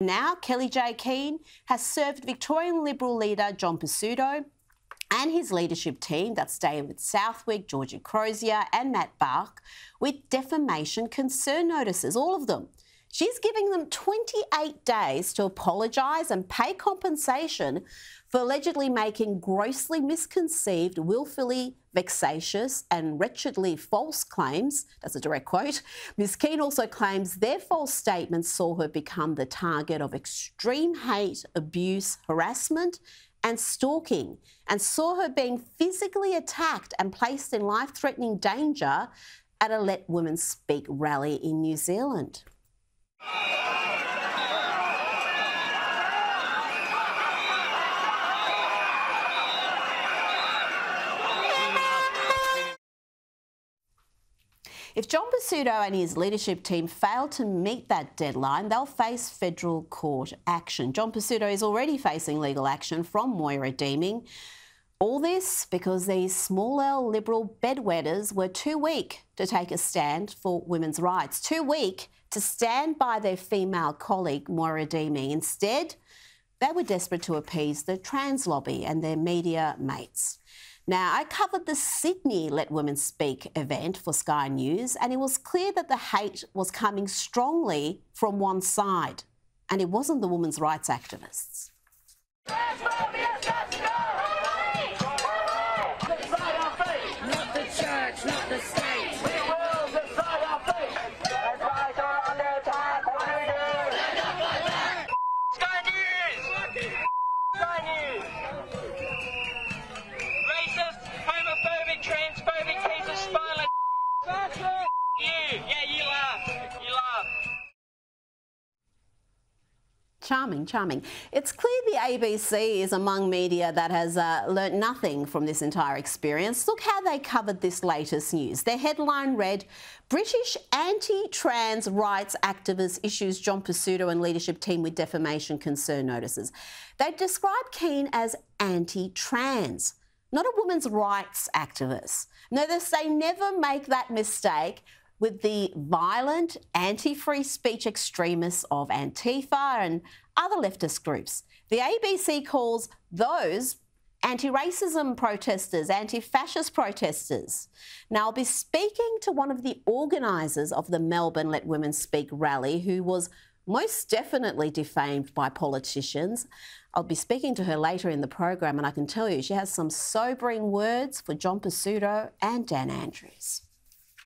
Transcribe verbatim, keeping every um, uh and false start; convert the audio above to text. Now, Kellie Jay Keen has served Victorian Liberal leader John Pesutto and his leadership team, that's David Southwick, Georgie Crozier and Matt Bach, with defamation concern notices, all of them. She's giving them twenty-eight days to apologise and pay compensation for allegedly making grossly misconceived, willfully vexatious and wretchedly false claims. That's a direct quote. Miz Keen also claims their false statements saw her become the target of extreme hate, abuse, harassment and stalking, and saw her being physically attacked and placed in life-threatening danger at a Let Women Speak rally in New Zealand. If John Pesutto and his leadership team fail to meet that deadline, they'll face federal court action. John Pesutto is already facing legal action from Moira Deeming. All this because these small L Liberal bedwetters were too weak to take a stand for women's rights, too weak to stand by their female colleague Moira Deeming. Instead, they were desperate to appease the trans lobby and their media mates. Now, I covered the Sydney Let Women Speak event for Sky News, and it was clear that the hate was coming strongly from one side, and it wasn't the women's rights activists. Charming, charming. It's clear the A B C is among media that has uh, learnt nothing from this entire experience. Look how they covered this latest news. Their headline read, British anti-trans rights activist issues John Pesutto and leadership team with defamation concern notices. They described Keen as anti-trans, not a woman's rights activist. Notice they never make that mistake with the violent anti-free speech extremists of Antifa and other leftist groups. The A B C calls those anti-racism protesters, anti-fascist protesters. Now, I'll be speaking to one of the organisers of the Melbourne Let Women Speak rally, who was most definitely defamed by politicians. I'll be speaking to her later in the program, and I can tell you she has some sobering words for John Pesutto and Dan Andrews.